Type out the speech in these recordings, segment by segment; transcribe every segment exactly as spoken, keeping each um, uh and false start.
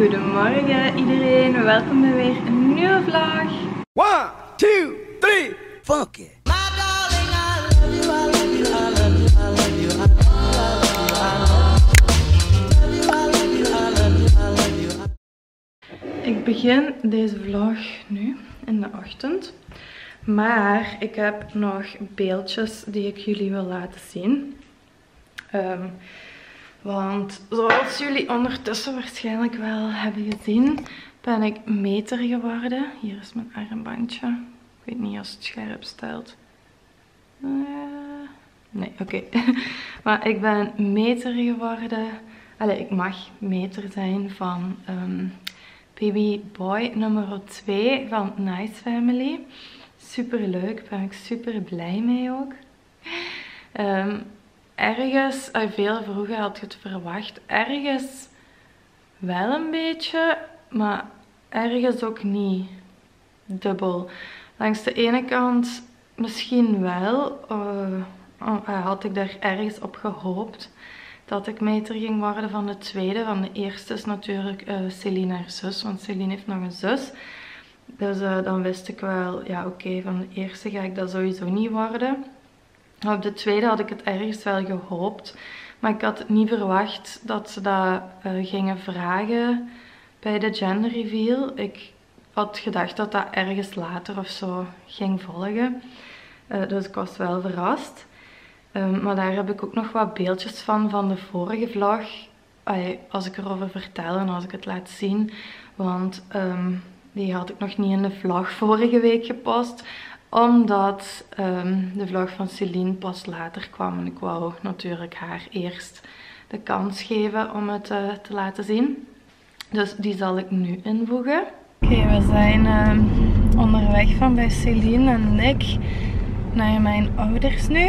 Goedemorgen iedereen, welkom bij weer een nieuwe vlog. one, two, three, fuck it. Ik begin deze vlog nu in de ochtend. Maar ik heb nog beeldjes die ik jullie wil laten zien. Um, want zoals jullie ondertussen waarschijnlijk wel hebben gezien, ben ik meter geworden. Hier is mijn armbandje. Ik weet niet als het scherp stelt. Uh, nee, oké. Okay. Maar ik ben meter geworden. Allee, ik mag meter zijn van um, baby boy nummer twee van Nice Family. Super leuk, ben ik super blij mee ook. Um, ergens, veel vroeger had ik het verwacht, ergens wel een beetje, maar ergens ook niet dubbel. Langs de ene kant misschien wel, uh, had ik daar ergens op gehoopt dat ik meter ging worden van de tweede. Van de eerste is natuurlijk uh, Celine haar zus, want Celine heeft nog een zus. Dus uh, dan wist ik wel, ja oké, okay, van de eerste ga ik dat sowieso niet worden. Op de tweede had ik het ergens wel gehoopt. Maar ik had het niet verwacht dat ze dat uh, gingen vragen bij de gender reveal. Ik had gedacht dat dat ergens later of zo ging volgen. Uh, dus ik was wel verrast. Um, maar daar heb ik ook nog wat beeldjes van, van de vorige vlog. Ay, als ik erover vertel en als ik het laat zien. Want... Um, die had ik nog niet in de vlog vorige week gepost. Omdat um, de vlog van Celine pas later kwam. En ik wou natuurlijk haar eerst de kans geven om het uh, te laten zien. Dus die zal ik nu invoegen. Oké, okay, we zijn uh, onderweg van bij Celine en Nick naar mijn ouders nu.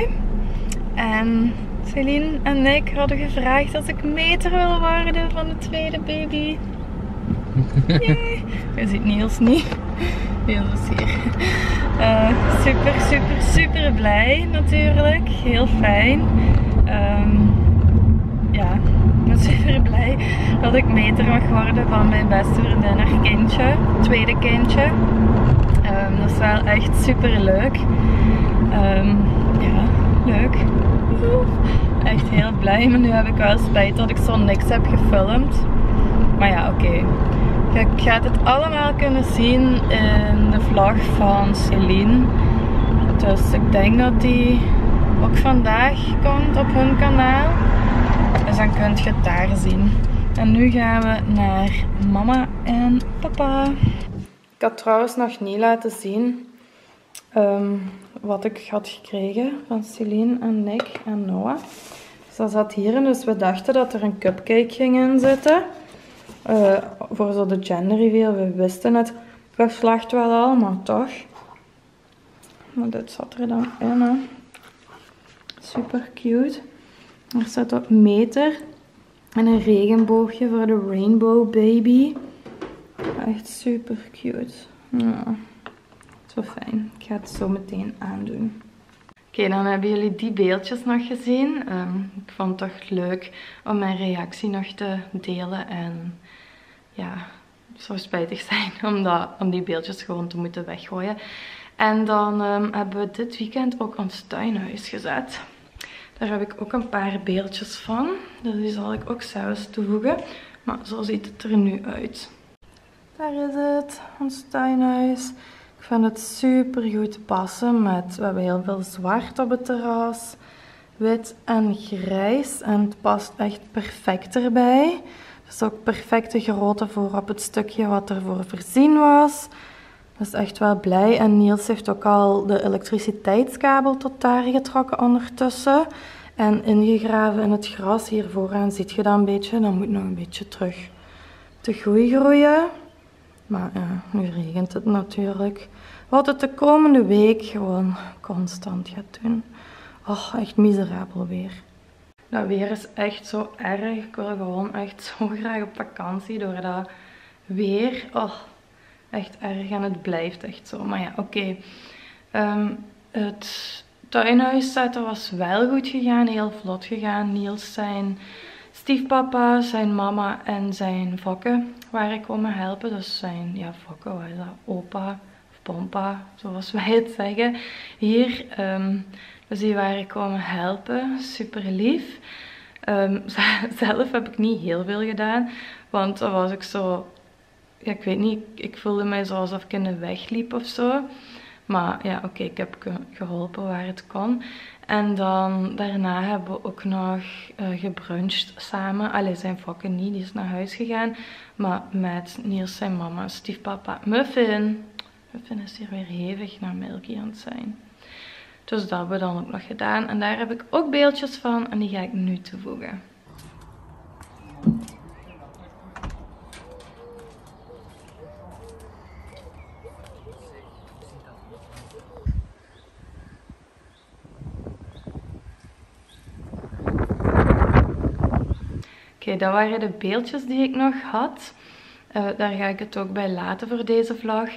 En Celine en Nick hadden gevraagd dat ik meter wil worden van de tweede baby. Yay. Je ziet Niels niet. Niels is hier. Uh, super, super, super blij natuurlijk. Heel fijn. Um, ja, ik ben super blij dat ik meter mag worden van mijn beste vriendin, haar kindje. Tweede kindje. Um, dat is wel echt super leuk. Um, ja, leuk. Echt heel blij. Maar nu heb ik wel spijt dat ik zo niks heb gefilmd. Maar ja, oké. Okay. Je gaat het allemaal kunnen zien in de vlog van Celine. Dus ik denk dat die ook vandaag komt op hun kanaal. Dus dan kun je het daar zien. En nu gaan we naar mama en papa. Ik had trouwens nog niet laten zien um, wat ik had gekregen van Celine en Nick en Noah. Dus dat zat hierin. Dus we dachten dat er een cupcake ging in zitten. Uh, voor zo de gender reveal, we wisten het verslag wel al, maar toch. Maar dit zat er dan in, hè. Super cute. Er staat op meter en een regenboogje voor de rainbow baby. Echt super cute. Ja. Zo fijn. Ik ga het zo meteen aandoen. Oké, okay, dan hebben jullie die beeldjes nog gezien. Um, ik vond het toch leuk om mijn reactie nog te delen. En ja, het zou spijtig zijn om, dat, om die beeldjes gewoon te moeten weggooien. En dan um, hebben we dit weekend ook ons tuinhuis gezet. Daar heb ik ook een paar beeldjes van. Dus die zal ik ook zelfs toevoegen. Maar zo ziet het er nu uit. Daar is het, ons tuinhuis. Ik vind het super goed passen met, we hebben heel veel zwart op het terras, wit en grijs. En het past echt perfect erbij. Het is ook perfecte grootte voor op het stukje wat ervoor voorzien was. Dat is echt wel blij. En Niels heeft ook al de elektriciteitskabel tot daar getrokken ondertussen. En ingegraven in het gras. Hier vooraan ziet je dat een beetje. Dan moet nog een beetje terug te groei groeien. Maar ja, nu regent het natuurlijk. Wat het de komende week gewoon constant gaat doen. Oh, echt miserabel weer. Dat weer is echt zo erg. Ik wil gewoon echt zo graag op vakantie door dat weer. Oh, echt erg en het blijft echt zo. Maar ja, oké. Okay. Um, het tuinhuis zetten was wel goed gegaan. Heel vlot gegaan. Niels zijn stiefpapa, zijn mama en zijn fokken waar ik kon me helpen. Dus zijn, ja, fokken, wat is dat? Opa of pompa, zoals wij het zeggen. Hier, um, dus die waren ik kon me helpen. Super lief. Um, zelf heb ik niet heel veel gedaan, want dan was ik zo, ja, ik weet niet, ik voelde mij zo alsof ik in de weg liep of zo. Maar ja, oké, okay, ik heb geholpen waar het kon. En dan daarna hebben we ook nog uh, gebruncht samen. Allee, zijn fokken niet, die is naar huis gegaan. Maar met Niels, zijn mama, stiefpapa, Muffin. Muffin is hier weer hevig naar Milky aan het zijn. Dus dat hebben we dan ook nog gedaan. En daar heb ik ook beeldjes van en die ga ik nu toevoegen. Oké, okay, dat waren de beeldjes die ik nog had. Uh, daar ga ik het ook bij laten voor deze vlog.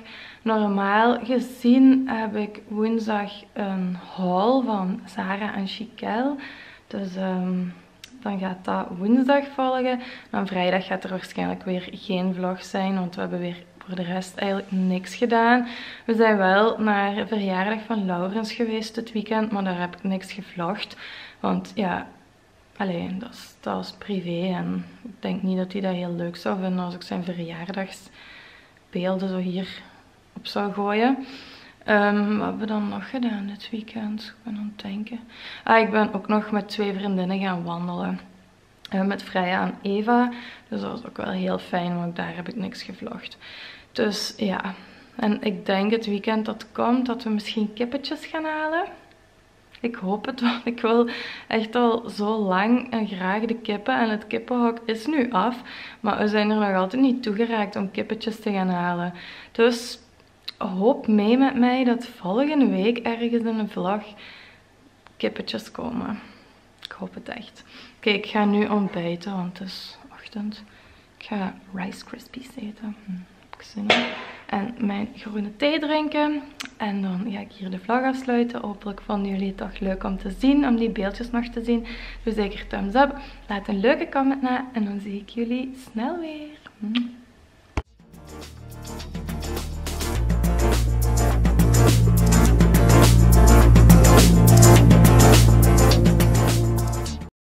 Normaal gezien heb ik woensdag een haul van Sarah en Chiquel. Dus um, dan gaat dat woensdag volgen. Dan vrijdag gaat er waarschijnlijk weer geen vlog zijn, want we hebben weer voor de rest eigenlijk niks gedaan. We zijn wel naar de verjaardag van Laurens geweest dit weekend, maar daar heb ik niks gevlogd. Want ja... Allee, dat is, dat is privé en ik denk niet dat hij dat heel leuk zou vinden als ik zijn verjaardagsbeelden zo hier op zou gooien. Um, wat hebben we dan nog gedaan dit weekend? Ik ben aan het denken. Ah, ik ben ook nog met twee vriendinnen gaan wandelen. Uh, met Freya en Eva. Dus dat was ook wel heel fijn, want daar heb ik niks gevlogd. Dus ja, en ik denk het weekend dat komt dat we misschien kippetjes gaan halen. Ik hoop het, want ik wil echt al zo lang en graag de kippen. En het kippenhok is nu af. Maar we zijn er nog altijd niet toegeraakt om kippetjes te gaan halen. Dus hoop mee met mij dat volgende week ergens in een vlog kippetjes komen. Ik hoop het echt. Oké, ik ga nu ontbijten, want het is ochtend. Ik ga Rice Krispies eten. Hm, heb ik zin in. En mijn groene thee drinken. En dan ga ik hier de vlog afsluiten. Hopelijk vonden jullie het toch leuk om te zien. Om die beeldjes nog te zien. Doe zeker thumbs up. Laat een leuke comment na. En dan zie ik jullie snel weer.